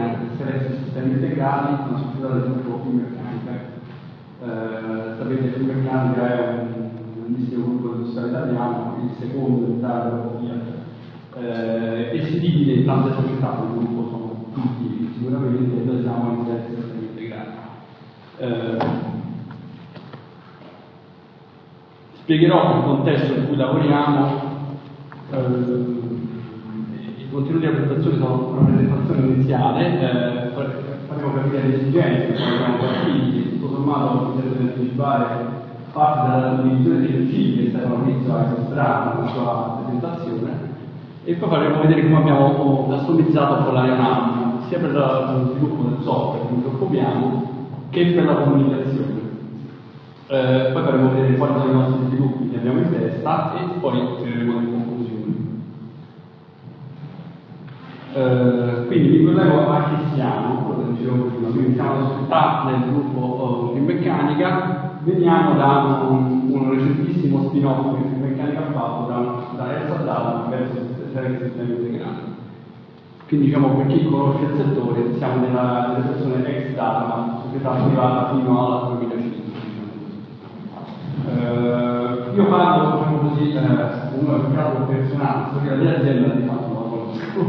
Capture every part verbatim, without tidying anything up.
eh, Selex Sistemi Integrati, una società del gruppo Finmeccanica. Eh, sapete, Finmeccanica è un grandissimo gruppo industriale italiano, il secondo in Italia dopo Fiat, eh, e si divide in tante società, il gruppo sono tutti sicuramente, e noi siamo in Selex Sistemi Integrati. Eh, Spiegherò il contesto in cui lavoriamo, eh, i contenuti della presentazione sono una presentazione iniziale, eh, faremo capire le esigenze, poi siamo partiti, tutto sommato bisogna anticipare parte dalla definizione dei principi che Stefano Rizzo ha illustrato nella sua presentazione, e poi faremo vedere come abbiamo customizzato Polarion sia per lo sviluppo del software che ci occupiamo che per la comunicazione. Eh, poi faremo vedere quali sono i nostri sviluppi che abbiamo in testa e poi tireremo le conclusioni. Eh, quindi vi collego a chi siamo, quello che dicevo prima, quindi siamo la società del gruppo Finmeccanica, veniamo da un, un recentissimo spin-off che Finmeccanica ha fatto da, da Ex-Data verso Selex Sistemi Integrati. Quindi diciamo, per chi conosce il settore, siamo nella situazione Ex-Data, società privata fino alla duemilacinque. Uh, io parlo, diciamo così, uno è un caso personale, so che la mia azienda di fatto non la conosco.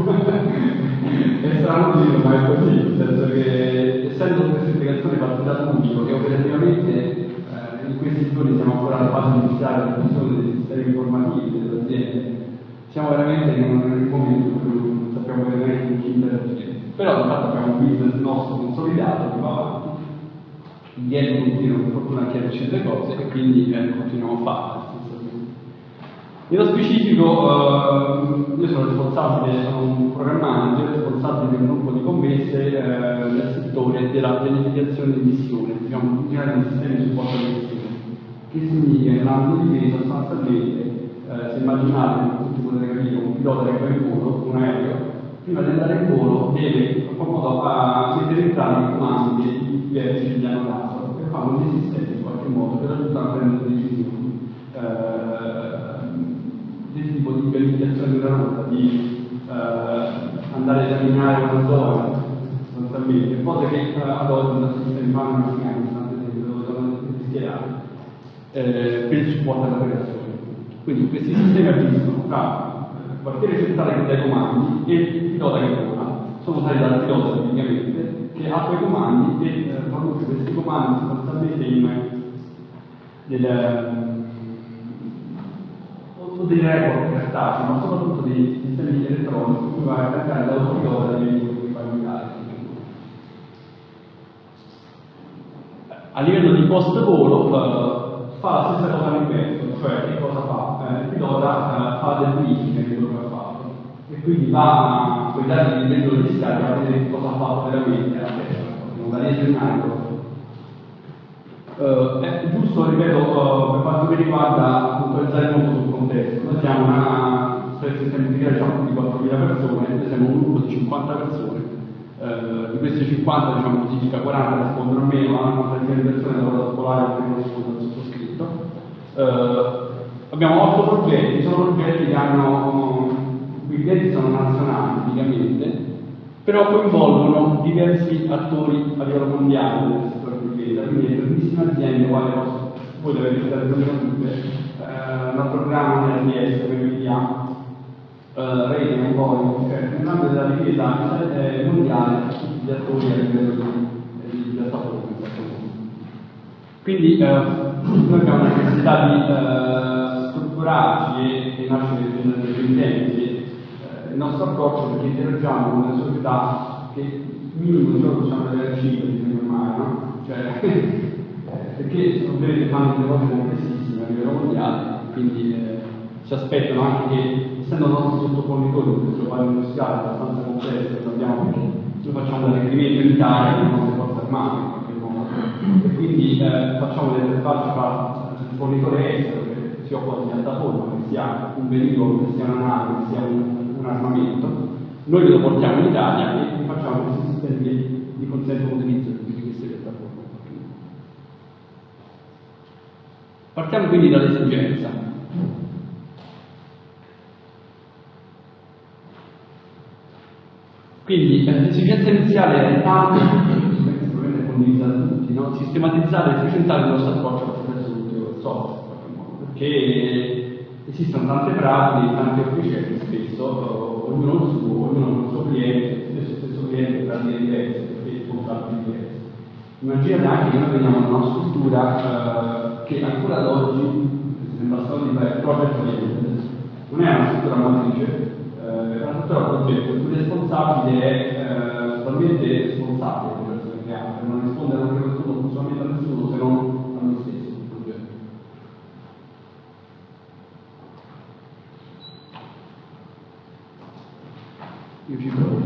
È strano dirlo, ma è così, nel senso che essendo questa integrazione partita da pubblico che operativamente eh, in questi giorni siamo ancora alla fase iniziale della visione dei sistemi informativi delle aziende, siamo veramente in un momento in cui non sappiamo veramente chi interagire. Però di fatto abbiamo un business nostro consolidato che va avanti. Indietro continuo per fortuna a chiarirci le cose e quindi eh, continuiamo a farle. Nello specifico, eh, io sono responsabile, sono un programmatore responsabile di un gruppo di commesse eh, nel settore della pianificazione di missione, diciamo in generale un sistema di supporto di missione, che significa che l'ambito di crisi sostanzialmente, eh, se immaginate, tutti potete capire, un pilota che va in volo, un aereo, prima di andare in volo deve in qualche modo segmentare i comandi di diversi che hanno dato, che fanno dei sistemi in qualche modo per aiutare a prendere decisioni eh, del tipo di pianificazione della rotta, di eh, andare a esaminare una zona, sostanzialmente, cose che ad oggi da sistemi fanno in Afghanistan, sono schierate eh, per il supporto all'operazione. Quindi questi sistemi esistono tra il quartiere centrale che dai comandi e il pilota che comanda, sono usati dal pilota tecnicamente, che ha due comandi e eh, produce questi comandi sostanzialmente in dei record cartacei, ma soprattutto dei sistemi elettronici in cui va a caricare l'autopilota dei veicoli che va a guidare. A livello di post volo eh, fa la stessa cosa all'inverso, cioè che cosa fa? Eh, il pilota eh, fa del briefing che quello che ha fatto e quindi va a poi dare il livello di scarico a vedere cosa ha fatto veramente la testa, non la legge in mano. Uh, è giusto, ripeto, uh, per quanto mi riguarda, puntualizzare molto sul contesto. Noi siamo una sistema di diciamo, di quattromila persone, noi siamo un gruppo di cinquanta persone, uh, di queste cinquanta, diciamo così, circa quaranta rispondono a me, ma una trentina di persone lavorano da Polarion che non rispondono al sottoscritto. Uh, abbiamo otto progetti, sono progetti che hanno. I clienti sono nazionali tipicamente, però coinvolgono diversi attori a livello mondiale del settore privata, quindi tantissime aziende quali voi dovete stare tutte, eh, un programma di R D S, P P A, eh, rete, un po', cioè nell'ambito della difesa mondiale tutti gli attori a livello di stato. Quindi eh, noi abbiamo la necessità di eh, strutturarci e, e nascere delle tendenze. Il nostro approccio perché interagiamo con una società che minimo giorno possiamo avere cinque di più ormai, no? Cioè, perché ovviamente fanno delle cose complessissime a livello mondiale, quindi eh, ci aspettano anche che, essendo il nostro sottofornitore, questo quadro industriale è abbastanza complesso, sappiamo perché noi facciamo dell'aggredimento in Italia con le nostre forze armate in qualche modo, e quindi eh, facciamo delle facce tra il fornitore estero che si occupa di piattaforma, che sia un velivolo, che sia una nave, che sia un un armamento, noi lo portiamo in Italia e facciamo questi sistemi che gli consentono l'utilizzo di queste piattaforme. Partiamo quindi dall'esigenza. Quindi l'esigenza è essenziale intanto, probabilmente condivisa da tutti, no? Sistematizzare e efficientare il nostro approccio attraverso l'utilizzo del software, perché esistono tante pratiche, tanti officini spesso, ognuno il suo, ognuno il suo cliente, stesso stesso cliente pratiche diverse, perché contratti diversi. Immaginate anche che noi veniamo da una struttura eh, che ancora ad oggi sembra solo di fare project oriented, non è una struttura matrice. Il responsabile è eh, totalmente responsabile per questo che ha, per non rispondere a nessuno, funzionamento a nessuno se non a noi stessi. Io ci provo.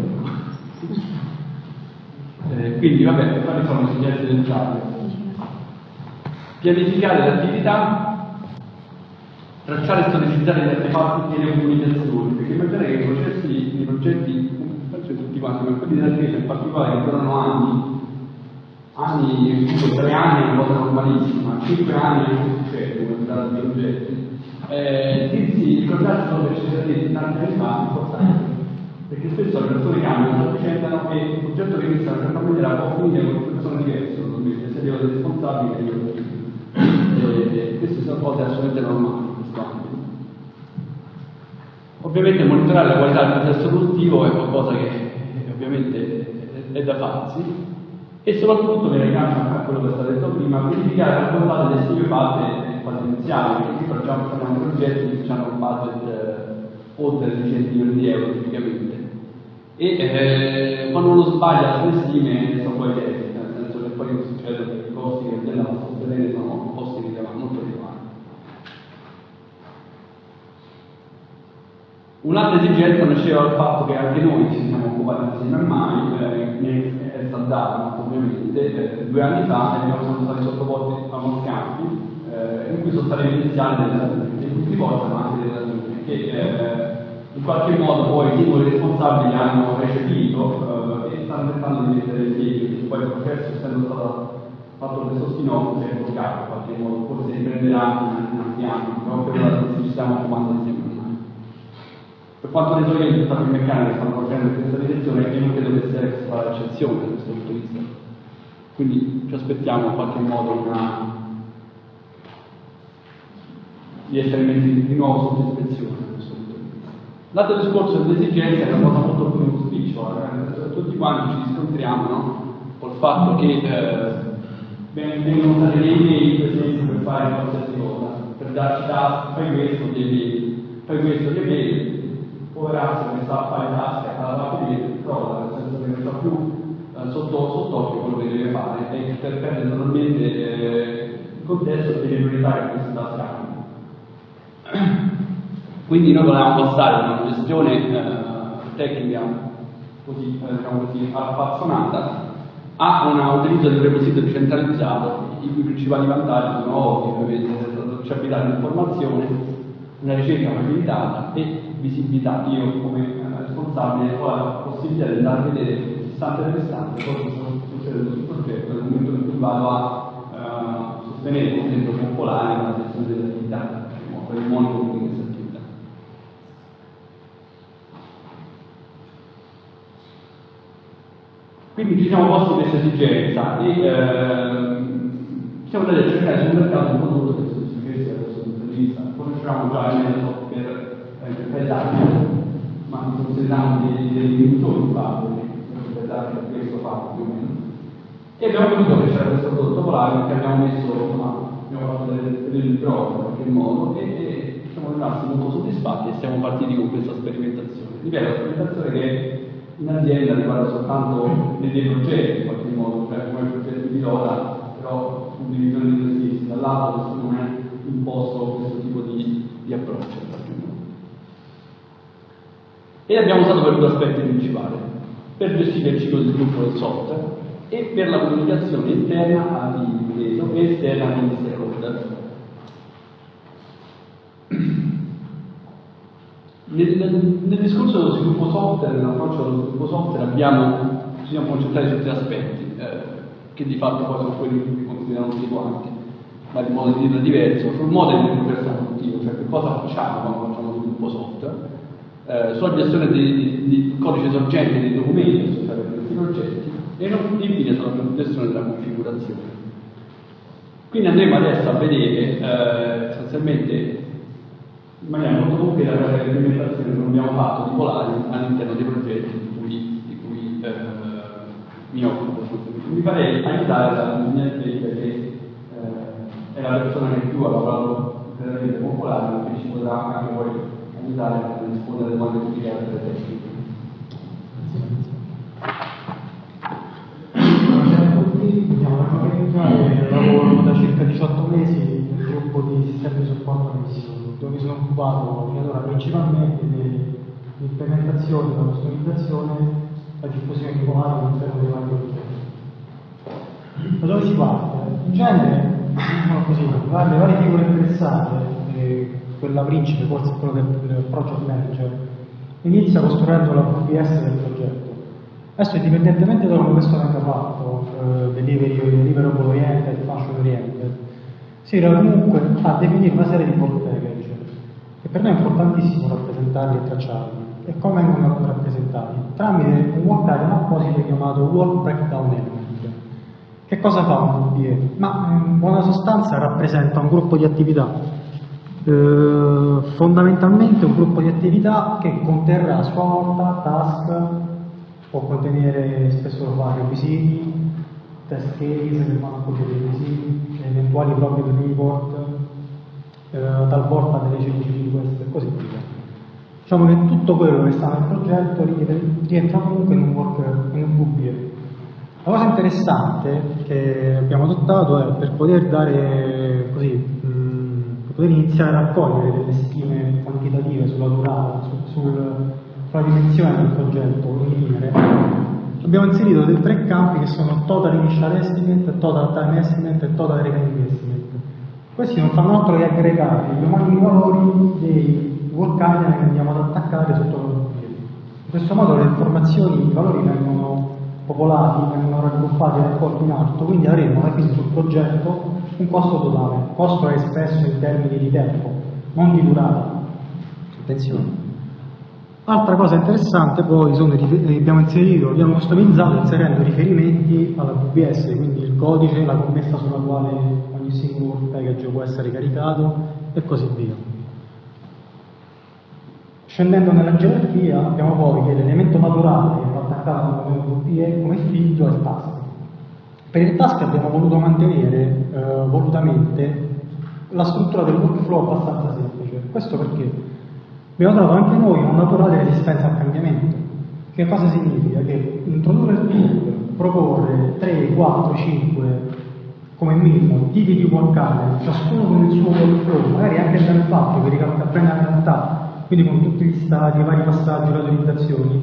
eh, quindi, vabbè, quali sono le esigenze del chat? Pianificare le attività, tracciare e storicizzare gli artefatti e le comunicazioni, perché immaginate che i processi i progetti, faccio tutti quanti, ma quelli della difesa in particolare che durano anni, anni, tre anni è una cosa normalissima, cinque anni non succede come tratta di progetti. Eh, dirsi i progetti sono necessariamente tanti anni fa, è importante, perché spesso le persone cambiano, si accettano e il progetto che iniziano a cambiare può finire con una persona diversa, quindi se devo essere responsabile, io eh, queste sono cose assolutamente normali. Ovviamente monitorare la qualità del processo produttivo è qualcosa che eh, ovviamente è, è da farsi e soprattutto, mi ragazzo a quello che è stato detto prima, verificare la qualità delle sue fate potenziali, perché facciamo un progetto che hanno un budget eh, oltre dieci milioni di euro tipicamente e eh, quando uno sbaglia sulle stime sono poi diversi, nel senso che poi succede che i costi che andiamo a sostenere sono costi che rilevanti, molto rilevanti. Un'altra esigenza nasceva dal fatto che anche noi ci siamo occupati insieme a mai, eh, è stata ovviamente, eh, due anni fa e siamo stati sottoposti a uno scampi eh, in cui sono state evidenziate delle ragioni, di tutti i porti ma anche delle ragioni, che eh, in qualche modo poi i singoli responsabili hanno recepito eh, e stanno tentando di mettere in piedi, poi il processo essendo stato fatto questo sinodo si è bloccato in qualche modo, forse riprenderà anche in altri anni, proprio perché ci stiamo occupando insieme. Per quanto ne so io, tutta Finmeccanica che stanno facendo in questa direzione, io non credo che Selex farà l'eccezione da questo punto di vista. Quindi ci aspettiamo in qualche modo una... di essere messi di nuovo sotto ispezione da questo punto di vista. L'altro discorso dell'esigenza è una cosa molto più spicciolata, eh? Tutti quanti ci riscontriamo, no? Col fatto che eh, vengono usate le email per esempio per fare qualsiasi cosa, per darci task, fai questo, le email, fai questo, le email. Poverazzo che sta a fare tasca alla parte di prova, nel senso che non sta più eh, sotto, sotto occhio quello che deve fare e interprende totalmente eh, il contesto e le priorità che questa sta. Quindi noi volevamo passare da una gestione eh, tecnica così, diciamo così, affazzonata a un utilizzo di un repository decentralizzato, i cui principali vantaggi sono ovviamente tracciabilità dell'informazione, una ricerca facilitata e visibilità. Io come responsabile ho la possibilità di andare a vedere istante per istante cosa sta succedendo sul progetto nel momento in cui vado a uh, sostenere, per esempio, con Polarion la gestione delle attività, per il monitoring di queste attività. Quindi ci siamo posti questa esigenza e uh, siamo andati a cercare sul mercato un prodotto che si riferisce da questo punto di vista. Conosciamo già il metodo per interpretati, ma consideriamo dei diminutori valori, interpretati da questo fatto più o meno. E abbiamo capito che c'era questo prodotto polare che abbiamo messo, ma abbiamo fatto delle, delle prove in qualche modo e, e siamo rimasti molto soddisfatti e siamo partiti con questa sperimentazione. Ripeto, la sperimentazione che in azienda riguarda soltanto dei, dei progetti in qualche modo, cioè come il progetto di pilota, però condivisione di servizi, dall'altro nessuno non è imposto questo tipo di, di approccio. E abbiamo usato per due aspetti principali, per gestire il ciclo di sviluppo del software e per la comunicazione interna al team inteso e esterna con gli stakeholder. Nel, nel discorso dello sviluppo software, nell'approccio allo sviluppo software abbiamo, ci siamo concentrati su tre aspetti, eh, che di fatto poi sono quelli che consideriamo tutti quanti, ma in modo di dire diverso, sul modo di progresso produttivo, cioè che cosa facciamo quando facciamo lo sviluppo software. Eh, sulla gestione di, di, di codice sorgente dei documenti, progetti e infine sulla protezione della configurazione. Quindi andremo adesso a vedere eh, sostanzialmente in maniera molto completa la sperimentazione che abbiamo fatto di Polarion all'interno dei progetti di cui, di cui eh, mi occupo. Mi farei aiutare la mia perché eh, è la persona che più ha lavorato veramente con Polarion, quindi ci potrà anche voi aiutare a rispondere alle domande di carattere tecnico. Lavoro da circa diciotto mesi nel gruppo di sistemi di supporto alla missione, dove mi sono occupato fino ad ora principalmente dell'implementazione, della customizzazione e la diffusione di Polarion all'interno dei vari progetti. Da dove si parte? In genere, no, così, le varie figure interessate, eh, quella principe, forse quella del, del project manager, inizia costruendo la W B S del progetto. Adesso, indipendentemente da quello che questo venga fatto, eh, delivery deliverable oriented, fashion oriented, si arriva comunque a definire una serie di board package che per noi è importantissimo rappresentarli e tracciarli. E come vengono rappresentati? Tramite un workdown apposito chiamato Work Breakdown Element. Che cosa fa un W P E? Ma in buona sostanza rappresenta un gruppo di attività, eh, fondamentalmente un gruppo di attività che conterrà a sua volta task. Può contenere spesso vari requisiti, test case, requisiti, eventuali problem report, eh, talvolta delle change request e così via. Diciamo che tutto quello che sta nel progetto rientra comunque in un work, in un W B E. La cosa interessante che abbiamo adottato è per poter dare così, mh, per poter iniziare a raccogliere delle stime quantitative sulla durata, su, sul la dimensione del progetto in linee, abbiamo inserito dei tre campi che sono Total Initial Estimate, Total Time Estimate e Total Remaining Estimate. Questi non fanno altro che aggregare gli umani valori dei work item che andiamo ad attaccare sotto la W P. In questo modo le informazioni, i valori vengono popolati, vengono raggruppati e raccolti in alto, quindi avremo alla fine sul progetto un costo totale. Il costo è espresso in termini di tempo, non di durata. Attenzione. Altra cosa interessante poi sono i abbiamo inserito, abbiamo customizzato inserendo riferimenti alla W B S, quindi il codice, la commessa sulla quale ogni singolo package può essere caricato e così via. Scendendo nella gerarchia abbiamo poi che l'elemento naturale che va attaccato come W P E come figlio è il task. Per il task abbiamo voluto mantenere eh, volutamente la struttura del workflow abbastanza semplice. Questo perché? Abbiamo trovato anche noi una naturale resistenza al cambiamento. Che cosa significa? Che introdurre il tool, proporre tre, quattro, cinque come minimo tipi di work, ciascuno con il suo workflow, magari anche il fatto che ricalca appena la realtà, quindi con tutti gli stati, i vari passaggi, le autorizzazioni,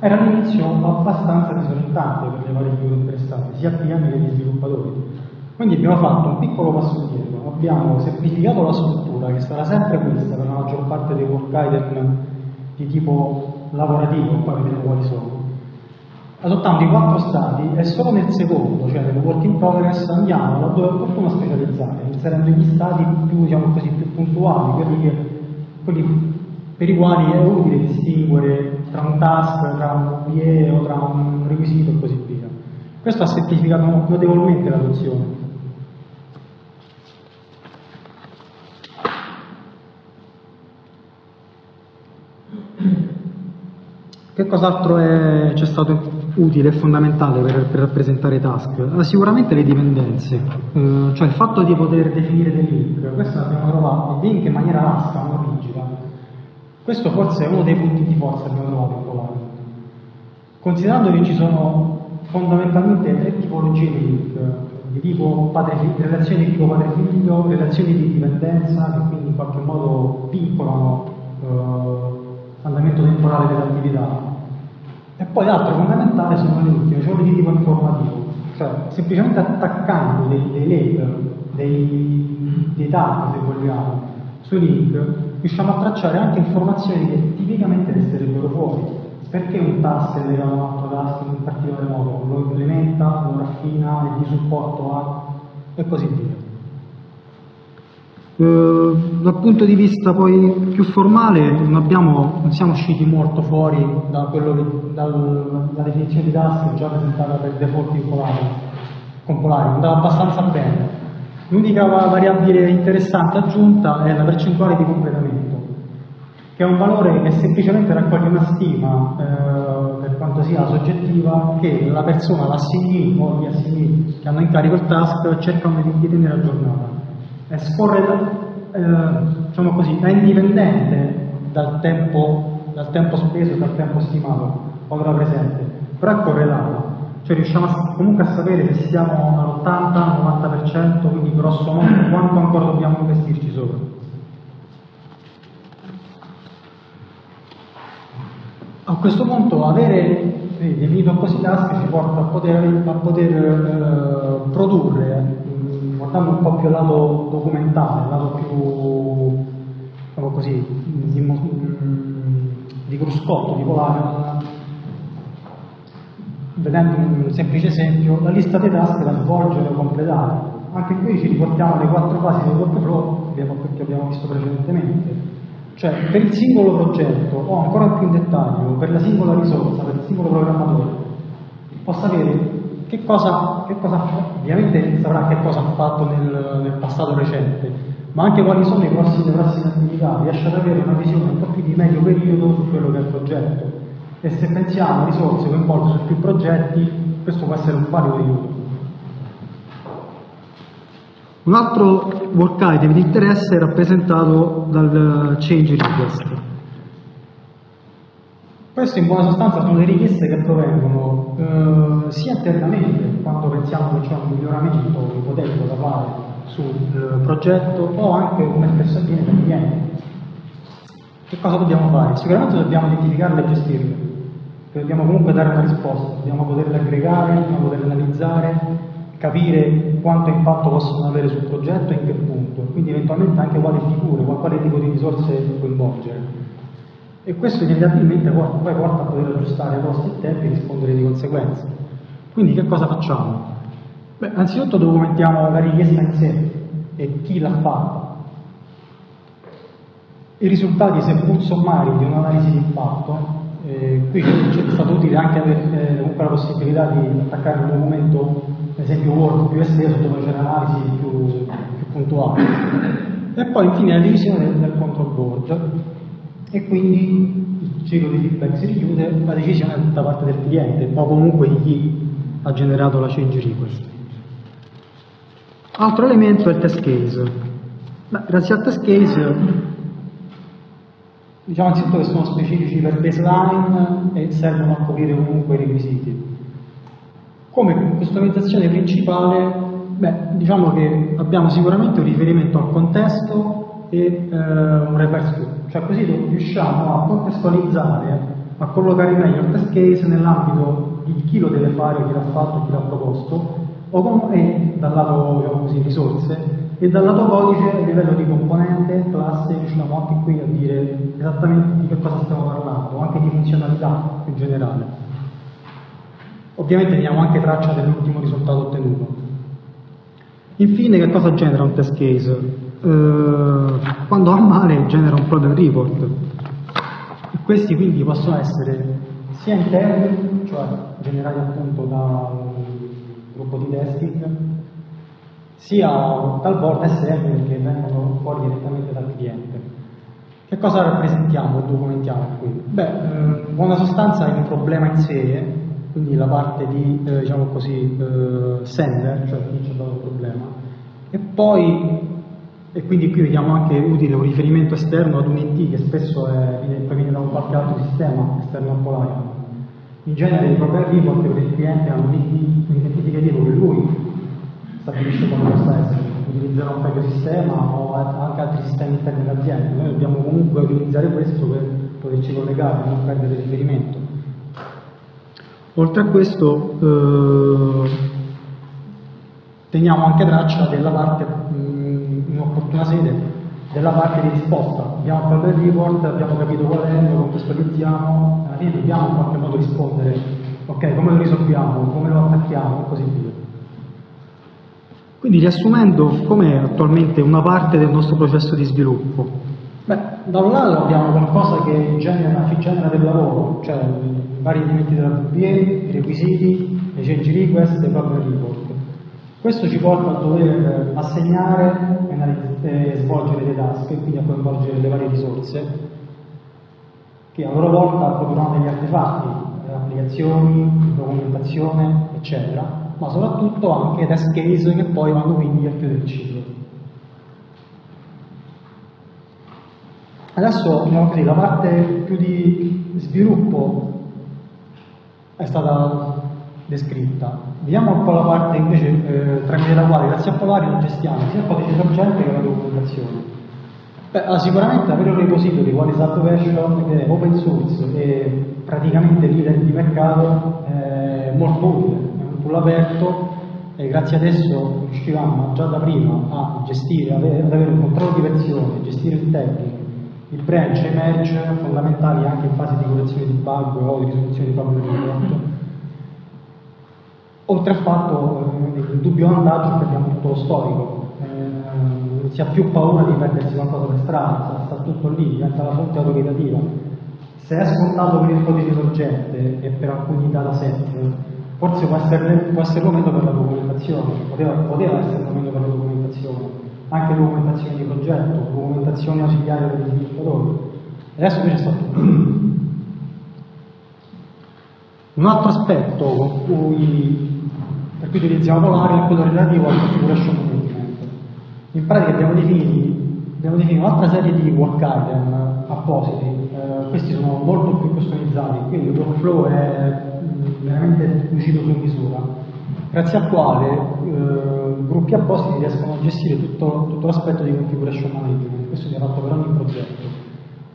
era all'inizio abbastanza disorientante per le varie figure interessate, sia applicati che gli sviluppatori. Quindi abbiamo fatto un piccolo passo indietro, abbiamo semplificato la struttura che sarà sempre questa per la maggior parte dei work item di tipo lavorativo, poi vedremo quali sono, adottando i quattro stati e solo nel secondo, cioè nel work in progress, andiamo laddove è opportuno a specializzare, inserendo gli stati più, diciamo così, più puntuali, quelli, che, quelli per i quali è utile distinguere tra un task, tra un W B E o tra un requisito e così via. Questo ha semplificato notevolmente l'adozione. Che cos'altro c'è stato utile e fondamentale per, per rappresentare task? Sicuramente le dipendenze, eh, cioè il fatto di poter definire dei link, questo abbiamo trovato, dei link in maniera lasca, non rigida. Questo forse è uno dei punti di forza che abbiamo trovato in Polarion. Considerando che ci sono fondamentalmente tre tipologie di link, di tipo padre, relazioni di tipo padre-figlio, relazioni di dipendenza che quindi in qualche modo vincolano eh, l'andamento temporale dell'attività. E poi altro fondamentale sono le ultime, cioè di tipo informativo, cioè semplicemente attaccando dei, dei label, dei, dei tag se vogliamo, sui link, riusciamo a tracciare anche informazioni che tipicamente resterebbero fuori. Perché un task è legato a un altro task in un particolare modo? Lo implementa, lo raffina, gli supporto a e così via. Eh, dal punto di vista poi più formale non, abbiamo, non siamo usciti molto fuori da quello che, dal, dalla definizione di task già presentata per il default in Polarion, con Polarion, andava abbastanza bene. L'unica variabile interessante aggiunta è la percentuale di completamento, che è un valore che semplicemente raccoglie una stima, eh, per quanto sia soggettiva, che la persona, l'assignee o gli assignee che hanno in carico il task cercano di tenere aggiornata. Scorre, eh, diciamo così, è indipendente dal tempo, dal tempo speso, dal tempo stimato, ora presente, però è correlato, cioè riusciamo a, comunque a sapere se siamo all'ottanta novanta per cento, quindi grosso modo quanto ancora dobbiamo investirci sopra. A questo punto avere eh, definito così task ci porta a poter, a poter eh, produrre, guardando un po' più al lato documentale, al lato più, diciamo così, di, di cruscotto, di Polarion, vedendo un semplice esempio, la lista dei task da svolgere o completare. Anche qui ci riportiamo le quattro fasi del workflow che abbiamo visto precedentemente. Cioè, per il singolo progetto, o ancora più in dettaglio, per la singola risorsa, per il singolo programmatore, posso avere Che cosa, che cosa ha fatto? Ovviamente saprà che cosa ha fatto nel, nel passato recente, ma anche quali sono i prossimi, le prossime attività, riesce ad avere una visione un po' più di medio periodo su quello che è il progetto. E se pensiamo a risorse coinvolte su più progetti, questo può essere un valido aiuto. Un altro work item di interesse è rappresentato dal change request. Questo in buona sostanza sono le richieste che provengono eh, sia internamente, quando pensiamo che c'è un miglioramento ipotetico da fare sul progetto, o anche come spesso avviene per i clienti. Che cosa dobbiamo fare? Sicuramente dobbiamo identificarle e gestirle, dobbiamo comunque dare una risposta, dobbiamo poterle aggregare, dobbiamo poterle analizzare, capire quanto impatto possono avere sul progetto e in che punto, quindi eventualmente anche quali figure, quale tipo di risorse coinvolgere. E questo inevitabilmente porta, poi porta a poter aggiustare costi e tempi e rispondere di conseguenza. Quindi che cosa facciamo? Beh, anzitutto documentiamo la richiesta in sé e chi l'ha fatta. I risultati, seppur sommari, di un'analisi di impatto, eh, qui è stato utile anche avere eh, comunque la possibilità di attaccare un documento, ad esempio Word più esteso, dove c'è l'analisi più, più puntuale. E poi infine la divisione del, del control board. E quindi il ciclo di feedback si richiude, la decisione è da parte del cliente o comunque di chi ha generato la change request. Altro elemento è il test case. Beh, grazie al test case diciamo anzitutto che sono specifici per baseline e servono a coprire comunque i requisiti. Come customizzazione principale, beh, diciamo che abbiamo sicuramente un riferimento al contesto e eh, un reverse group, cioè così riusciamo a contestualizzare, a collocare meglio il test case nell'ambito di chi lo deve fare, chi l'ha fatto, chi l'ha proposto, o con, e dal lato diciamo così, risorse, e dal lato codice a livello di componente, classe, riusciamo anche qui a dire esattamente di che cosa stiamo parlando, anche di funzionalità in generale. Ovviamente teniamo anche traccia dell'ultimo risultato ottenuto. Infine, che cosa genera un test case? Uh, quando va male genera un problem report, e questi quindi possono essere sia interni, cioè generati appunto da un gruppo di testing, sia talvolta esterni che vengono fuori direttamente dal cliente. Che cosa rappresentiamo e documentiamo qui? Beh, in buona sostanza è un problema in sé, quindi la parte di eh, diciamo così eh, sender, cioè chi ci ha dato il problema, e poi E quindi qui vediamo anche utile un riferimento esterno ad un I T che spesso è, viene da un qualche altro sistema esterno a Polarion. In genere il proprio report per il cliente ha un I T identificativo che lui stabilisce come possa essere, utilizzerà un proprio sistema o anche altri sistemi interni all'azienda. Noi dobbiamo comunque utilizzare questo per poterci collegare, non perdere il riferimento. Oltre a questo eh, teniamo anche traccia della parte opportuna sede della parte di risposta. Abbiamo fatto il report, abbiamo capito qual è, lo contestualizziamo, alla fine dobbiamo in qualche modo rispondere, ok, come lo risolviamo, come lo attacchiamo e così via. Quindi, riassumendo, com'è attualmente una parte del nostro processo di sviluppo? Beh, da un lato abbiamo qualcosa che genera, genera del lavoro, cioè i vari elementi della W P A, i requisiti, le change request e i propri report. Questo ci porta a dover assegnare e svolgere dei task e quindi a coinvolgere le varie risorse che a loro volta produrranno degli artefatti, applicazioni, documentazione, eccetera, ma soprattutto anche test case che poi vanno quindi a chiudere il ciclo. Adesso, diciamo così, la parte più di sviluppo è stata descritta. Vediamo un po' la parte invece eh, tramite la quale, grazie a Polarion, gestiamo sia il codice sorgente che la documentazione. Beh, allora, sicuramente avere un repository quale è Version, che è open source e praticamente leader di mercato, è molto utile, è un tool aperto e grazie ad esso riuscivamo già da prima a gestire, ad avere un controllo di versione, gestire il tagging, il branch e merge fondamentali anche in fase di correzione di bug o di risoluzione di problemi di prodotto. Oltre al fatto, il dubbio vantaggio che abbiamo tutto lo storico, eh, non si ha più paura di perdersi qualcosa per strada, sta tutto lì, diventa la fonte autoritativa. Se è scontato per il codice sorgente e per alcuni dataset, forse può essere, può essere un momento per la documentazione, poteva, poteva essere un momento per la documentazione. Anche documentazione di progetto, documentazione ausiliare per gli sviluppatori. Adesso invece sta tutto. Un altro aspetto con cui, per cui utilizziamo Polarion è quello relativo al configuration management. In pratica abbiamo definito, abbiamo definito un'altra serie di work item appositi, eh, questi sono molto più customizzati, quindi il workflow è veramente uscito su misura, grazie al quale eh, gruppi appositi riescono a gestire tutto, tutto l'aspetto di configuration management. Questo viene fatto per ogni progetto,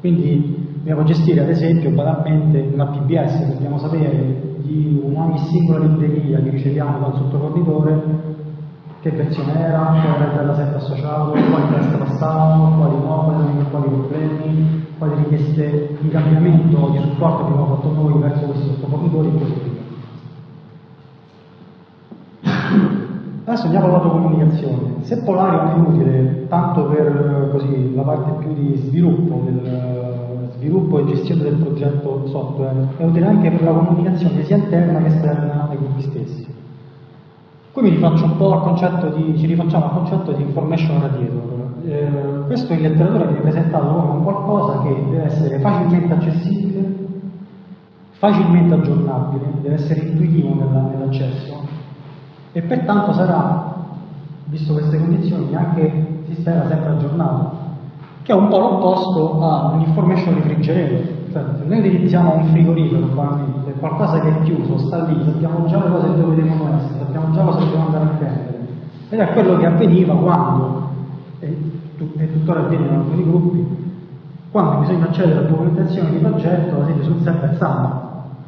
quindi dobbiamo gestire ad esempio banalmente una P B S, dobbiamo sapere di ogni singola libreria che riceviamo dal sottofornitore che versione era, qual era della set associato, quali test passavano, quali no, quali problemi, quali richieste di cambiamento o di supporto che abbiamo fatto noi verso questi sottofornitori e così via. Adesso andiamo alla comunicazione. Se Polarion è utile tanto per così, la parte più di sviluppo, del sviluppo e gestione del progetto software, è utile anche per la comunicazione sia interna che esterna ai gruppi stessi. Qui mi rifaccio un po' al concetto di, ci rifacciamo al concetto di information radiator. Eh, questo in letteratura viene presentato come qualcosa che deve essere facilmente accessibile, facilmente aggiornabile, deve essere intuitivo nell'accesso. E pertanto sarà, visto queste condizioni, anche si spera sempre aggiornato, che è un po' l'opposto a un information refrigerator. Cioè, se noi utilizziamo un frigorifero, qualcosa che è chiuso, sta lì, sappiamo già le cose dove devono essere, sappiamo già cosa dobbiamo andare a prendere. Ed è quello che avveniva quando, e, tut e tuttora avviene in alcuni gruppi, quando bisogna accedere alla documentazione di progetto, ad esempio sul server S A N.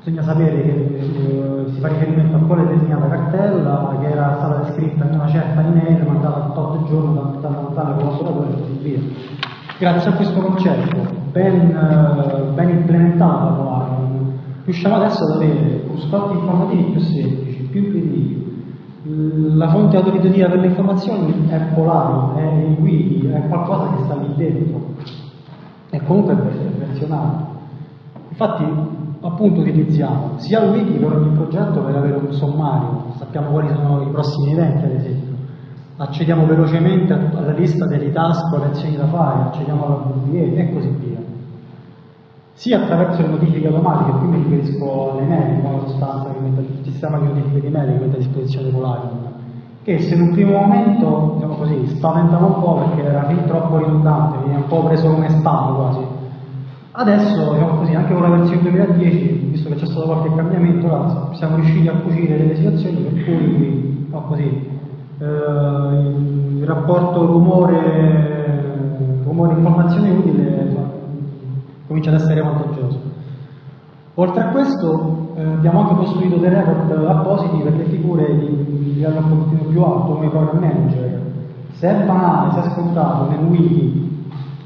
Bisogna sapere che eh, si fa riferimento a quale determinata cartella che era stata descritta in una certa email mandata otto giorni da tale collaboratore e così via. Grazie a questo concetto ben, eh, ben implementato da Polarion, riusciamo adesso ad avere custodi informativi più semplici, più intuitivi. La fonte autoritativa per le informazioni è Polarion, è il wiki, è qualcosa che sta lì dentro, è comunque perfezionato. Infatti, appunto, utilizziamo sia il wiki per ogni progetto per avere un sommario, sappiamo quali sono i prossimi eventi ad esempio, accediamo velocemente alla lista delle task o le azioni da fare, accediamo alla W B A e così via, sia attraverso le notifiche automatiche, qui mi riferisco alle mail, in sostanza che mette, il sistema di notifiche di mail che mette a disposizione Polarion, che se in un primo momento, diciamo così, spaventava un po' perché era fin troppo ridondante, viene un po' preso come spam quasi. Adesso, diciamo così, anche con la versione duemiladieci, visto che c'è stato qualche cambiamento, là, siamo riusciti a cucire delle situazioni per cui no, così, eh, il rapporto rumore-informazione rumore, utile cioè, comincia ad essere vantaggioso. Oltre a questo, eh, abbiamo anche costruito dei record appositi per le figure di livello un pochino più alto, come program manager. Se è banale, se è scontato, nel wiki,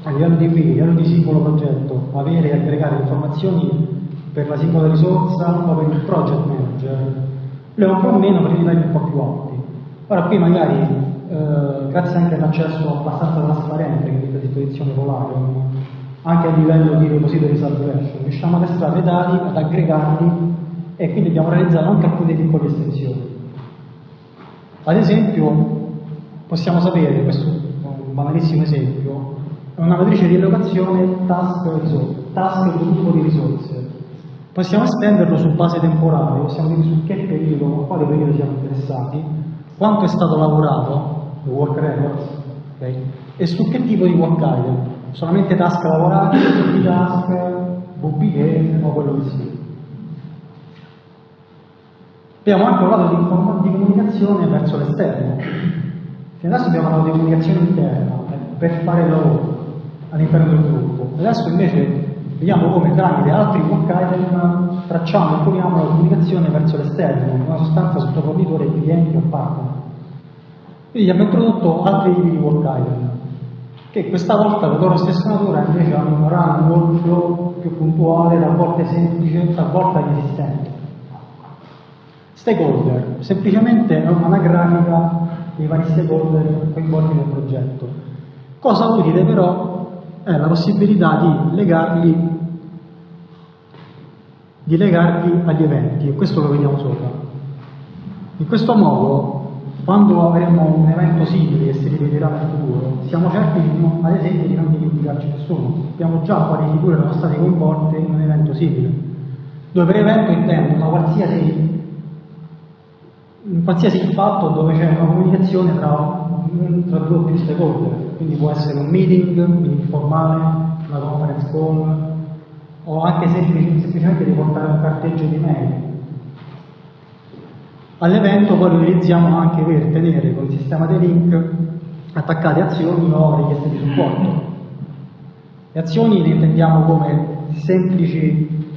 a livello di wiki, a livello di singolo progetto, avere e aggregare informazioni per la singola risorsa o per il project manager, lo è un po' meno per i livelli un po' più alti. Ora qui magari eh, grazie anche all'accesso abbastanza trasparente che mette a disposizione Polarion, anche a livello di repository salvation, riusciamo ad estrarre i dati, ad aggregarli e quindi abbiamo realizzato anche alcune piccole estensioni. Ad esempio, possiamo sapere, questo è un banalissimo esempio, è una matrice di allocazione task-risorse, task di tipo di risorse. Possiamo estenderlo su base temporale, possiamo dire su che periodo, a quale periodo siamo interessati, quanto è stato lavorato, il work records, okay, e su che tipo di work item. Solamente task lavorati, tutti task, W P o quello che sia. Abbiamo anche un lato di, di comunicazione verso l'esterno. Adesso abbiamo un lato di comunicazione interna per fare il lavoro all'interno del gruppo. Adesso invece vediamo come tramite altri work item tracciamo e curiamo la comunicazione verso l'esterno, in una sostanza sotto fornitore, clienti o partner. Quindi abbiamo introdotto altri tipi di work item, che questa volta per loro stessa natura invece hanno un workflow più puntuale, da volte semplice, da volte resistente. Stakeholder, semplicemente è un'anagrafica dei vari stakeholder coinvolti nel progetto. Cosa utile però è la possibilità di legarli, di legarli agli eventi, e questo lo vediamo sopra. In questo modo, quando avremo un evento simile che si ripeterà nel futuro, siamo certi di non, ad esempio di non dimenticarci nessuno. Sappiamo già quali figure erano state coinvolte in un evento simile, dove per evento intendo una qualsiasi, un qualsiasi fatto dove c'è una comunicazione tra, tra due o più stakeholder, quindi può essere un meeting, un meeting formale, una conference call, o anche semplicemente, semplicemente di portare un carteggio di mail. All'evento poi lo utilizziamo anche per tenere con il sistema dei link attaccate azioni o richieste di supporto. Le azioni le intendiamo come semplici,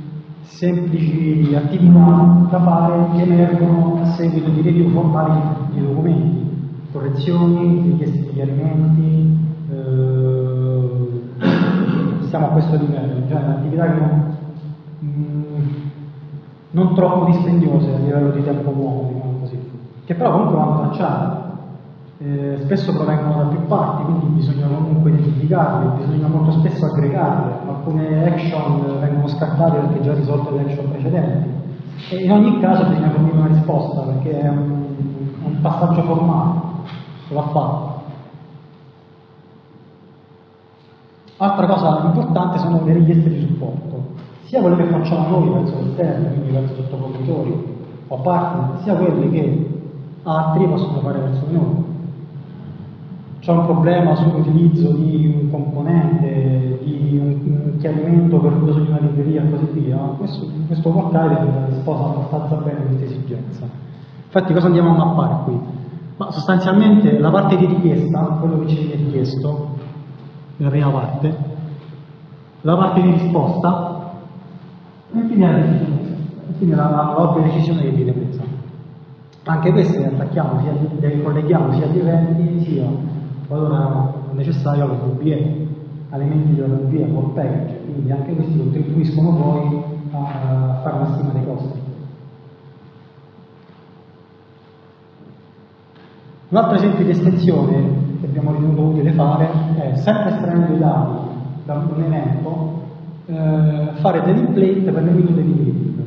semplici attività da fare che emergono a seguito di review formali di documenti, correzioni, richieste di chiarimenti, eh, siamo a questo livello, cioè un'attività che non... Mm, non troppo dispendiose a livello di tempo uomo, diciamo così, che però comunque vanno tracciate, eh, spesso provengono da più parti, quindi bisogna comunque identificarle, bisogna molto spesso aggregarle, alcune action vengono scattate perché già risolte le action precedenti, e in ogni caso bisogna fornire una risposta perché è un, un passaggio formale, va fatto. Altra cosa importante sono le richieste di supporto, sia quelle che facciamo noi verso l'esterno, quindi verso sottofornitori o partner, sia quelle che altri possono fare verso noi. C'è un problema sull'utilizzo di un componente, di un chiarimento per l'uso di una libreria e così via. Questo, questo portale risposta abbastanza bene questa esigenza. Infatti cosa andiamo a mappare qui? Ma sostanzialmente la parte di richiesta, quello che ci viene chiesto, nella prima parte, la parte di risposta, e infine la decisione, infine la propria decisione che viene presa. Anche queste le attacchiamo, sia, le colleghiamo sia agli eventi, sia qualora necessario alle W B, elementi della W B, col package, quindi anche questi contribuiscono poi a fare una stima dei costi. Un altro esempio di estensione che abbiamo ritenuto utile fare è sempre estraendo i dati da un evento. Eh, fare dei template per le minute di meeting.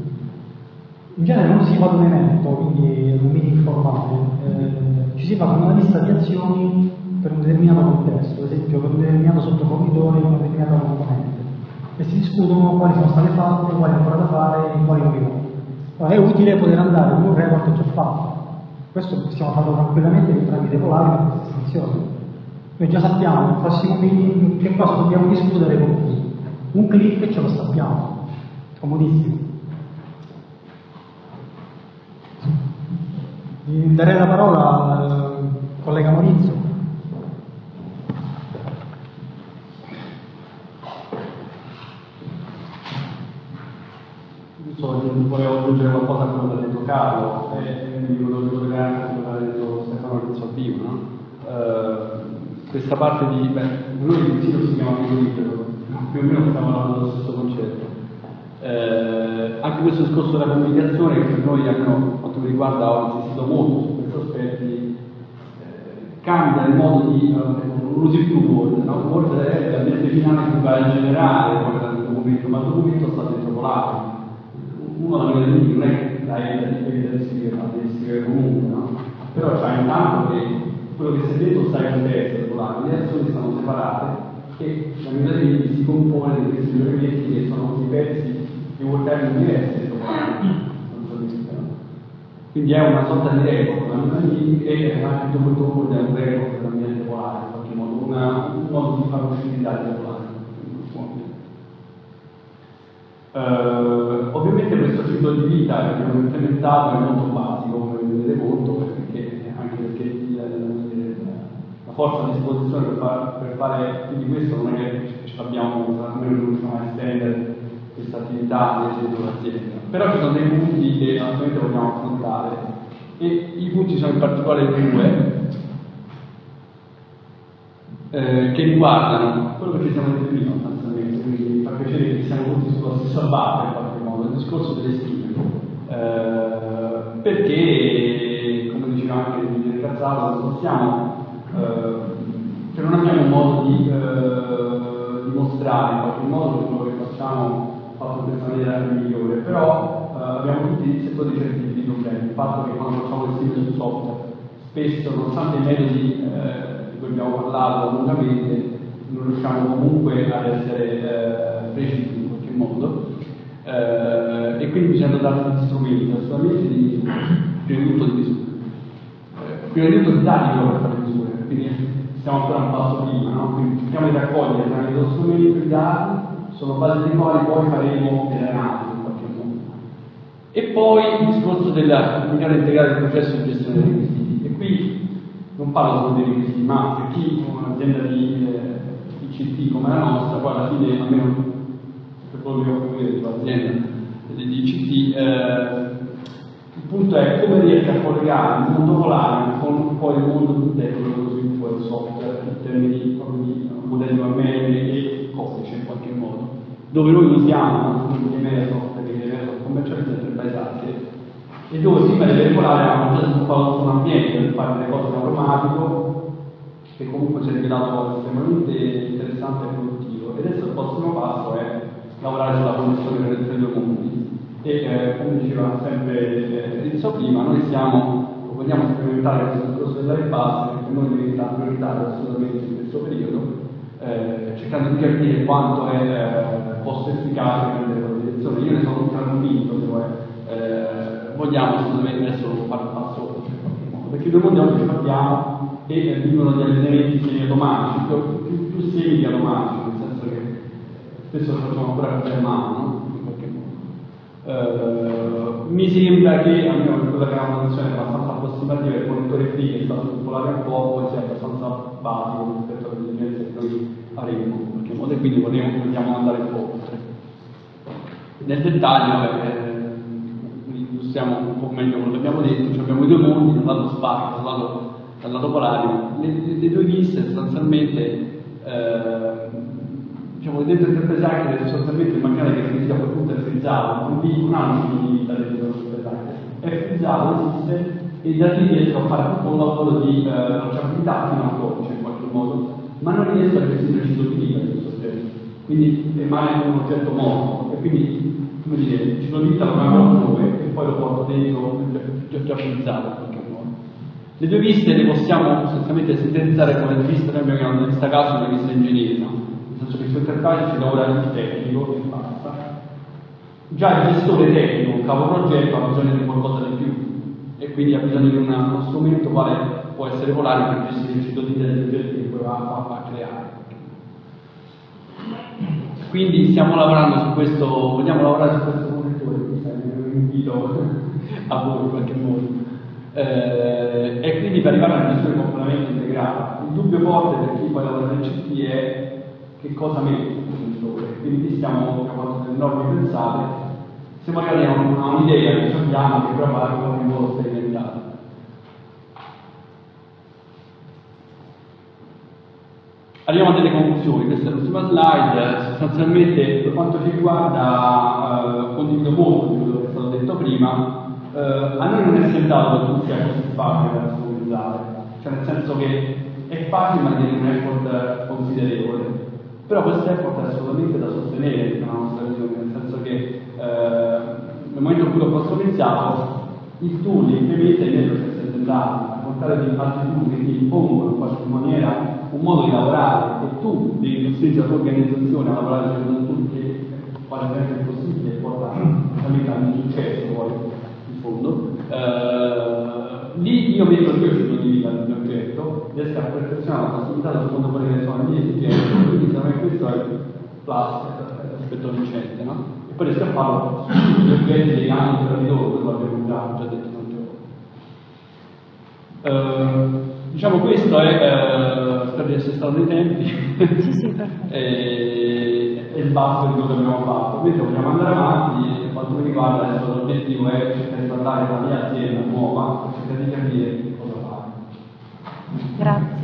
In genere non si fa un evento, quindi un meeting formale, eh, ci si fa una lista di azioni per un determinato contesto, ad esempio per un determinato sottofornitore, per un determinato componente, e si discutono quali sono state fatte, quali ancora da fare e quali non. Allora, è utile poter andare con un report già fatto. Questo possiamo farlo tranquillamente tramite Polarion e questa estensione. Noi già sappiamo nel prossimo meeting che cosa dobbiamo discutere con chi. Un click ce lo sappiamo, comodissimo. Darei la parola al collega Maurizio. Volevo aggiungere qualcosa a quello che ha detto Carlo e mi volevo collegare a quello che ha detto Stefano Rizzoltino. No? Uh, questa parte di... Beh, noi il sito si chiama Picolibero, più o meno stiamo parlando dello stesso concetto. Eh, anche questo discorso della comunicazione che per noi, per quanto mi riguarda, ho insistito molto su questi aspetti, eh, cambia il modo di uh, lo si più board, no? Board è l'ambiente finale che va a generare quel documento, ma il documento sta dentro volato. Uno la vede lì, non è che dai da descrivere comunque, no? Però c'è cioè, intanto che quello che si è detto sta in testa, le azioni sono separate e la mia lì si compone di questi elementi che sono diversi, di voltaggi diversi. Quindi è una sorta di record, e è anche molto molto è un record dell'ambiente polare, in qualche modo, una, un modo di far uscire i dati polari. Uh, ovviamente questo ciclo di vita che abbiamo implementato è molto basico, come vi rendete conto, perché, anche perché il, la forza a disposizione per, far, per fare più di questo non è che ci abbiamo, noi non riusciamo a estendere questa attività dentro l'azienda. Però ci sono dei punti che naturalmente vogliamo affrontare e i punti sono in particolare due eh, che riguardano quello che siamo detto prima sostanzialmente, quindi mi fa piacere che siamo tutti sulla stessa barra in qualche modo, il discorso delle stime, eh, perché come diceva anche il ringraziato, non possiamo, eh, cioè non abbiamo un modo di eh, dimostrare in qualche modo quello che facciamo fatto in questa maniera migliore, però eh, abbiamo tutti settori certi di problemi. Il fatto che quando facciamo le stime sul software, spesso, nonostante i metodi eh, di cui abbiamo parlato lungamente, non riusciamo comunque ad essere eh, precisi in qualche modo, eh, e quindi bisogna darsi gli strumenti, assolutamente di misura, prima di tutto di misura. Prima di tutto di dati per fare misure, quindi siamo ancora un passo prima, no? Quindi cerchiamo di raccogliere tramite lo strumento i dati, sulla base dei quali poi faremo delle analisi in qualche modo. E poi il discorso della comunità integrare il processo di gestione dei requisiti. E qui non parlo solo dei requisiti, ma per chi con un'azienda di eh, I C T come la nostra, poi alla fine, almeno per quello che ho detto, l'azienda di I C T, eh, il punto è come riesce a collegare il mondo polare con poi il mondo più tecnico dello sviluppo del software, in termini proprio di modello A M L e codice in qualche modo, dove noi usiamo gli A M L software, gli A M L commerciali per paesaggi, e dove prima di regolare abbiamo già sviluppato un ambiente per fare delle cose in automatico, che comunque si è rivelato estremamente interessante e produttivo. E adesso il prossimo passo è lavorare sulla connessione tra i due comuni. E eh, come diceva sempre Rizzo prima, noi siamo, vogliamo sperimentare questo discorso della ribase, che noi diventa prioritario assolutamente in questo periodo, eh, cercando di capire quanto è eh, posso efficace prendere quella direzione. Io ne sono convinto, cioè eh, vogliamo assolutamente adesso fare un passo oltre in qualche modo, perché noi vogliamo che abbiamo e eh, vivono degli elementi semi automatici, più, più semi che automatici, nel senso che spesso lo facciamo ancora per mano, in qualche modo. Eh, mi sembra che, almeno per quella che è una nozione abbastanza approssimativa, il monitore free che è stato popolare un po', poi sia abbastanza basico rispetto alle esigenze che noi avremo, in qualche modo, e quindi vogliamo, vogliamo andare un po'. Nel dettaglio, illustriamo eh, un po' meglio quello che abbiamo detto, cioè abbiamo i due mondi, da un lato Spark, dal lato Polarion. Le, le, le due liste sostanzialmente, eh, diciamo, dentro Interpresac sostanzialmente immaginate che significa quel punto è frizzato, non vi un anno di vita dentro Interpresac, è frizzato, esiste, e da lì riesco a fare tutto un lavoro di tracciabilità eh, fino al codice in qualche modo, ma non riesco a gestire il ciclo di vita di questo oggetto, quindi rimane un oggetto morto. E quindi, come dire, il ciclo di vita lo abbiamo due e poi lo porto dentro già utilizzato in qualche modo. Le due viste le possiamo sostanzialmente sintetizzare come le viste, noi abbiamo in questo caso una vista ingegneria, no? Nel senso che su Enterprise ci lavora il tecnico e basta. Già il gestore tecnico, un capoprogetto, ha bisogno di qualcosa di più e quindi ha bisogno di una, uno strumento quale può essere volare per gestire il ciclo di vita che poi va a creare. Quindi stiamo lavorando su questo, vogliamo lavorare su questo monitore, un invito a voi in qualche modo. Eh, e quindi per arrivare alla gestione completamente integrata, il dubbio forte per chi poi lavora nel C T è che cosa mette sul monitore. Quindi qui stiamo parlando delle norme pensate, stiamo arrivando a un'idea che abbiamo che prova a fare in modo sperimentato. Arriviamo a delle conclusioni, questa è l'ultima slide. Sostanzialmente per quanto ci riguarda, eh, condivido molto di quello che è stato detto prima, eh, a noi non è sentato che non sia così facile da personalizzare, cioè nel senso che è facile ma viene un effort considerevole, però questo effort è assolutamente da sostenere nella nostra visione, nel senso che eh, nel momento in cui lo personalizziamo il tool, il P B S è nello stesso esempio, portare dei altri tool che ti impongono in qualche maniera un modo di lavorare e tu devi costringere la tua organizzazione a lavorare su un tool che quale sempre possibile porta veramente a un successo poi in fondo. Uh, lì io vedo che io ci sono di vita nel mio oggetto, riesco a perfezionare la possibilità secondo quelle che sono le mie esigenze, quindi secondo me questo è il plus rispetto vincente, no? E poi riesco a farlo su gli oggetti anche tra di loro, quello abbiamo già, già detto. Uh, diciamo questo è, uh, spero di essere stato dei tempi, sì, sì, e, e il basso di quello che abbiamo fatto. Quindi vogliamo andare avanti, per quanto mi riguarda adesso l'obiettivo è cercare di parlare con la mia azienda nuova, cercare di capire cosa fare. Grazie.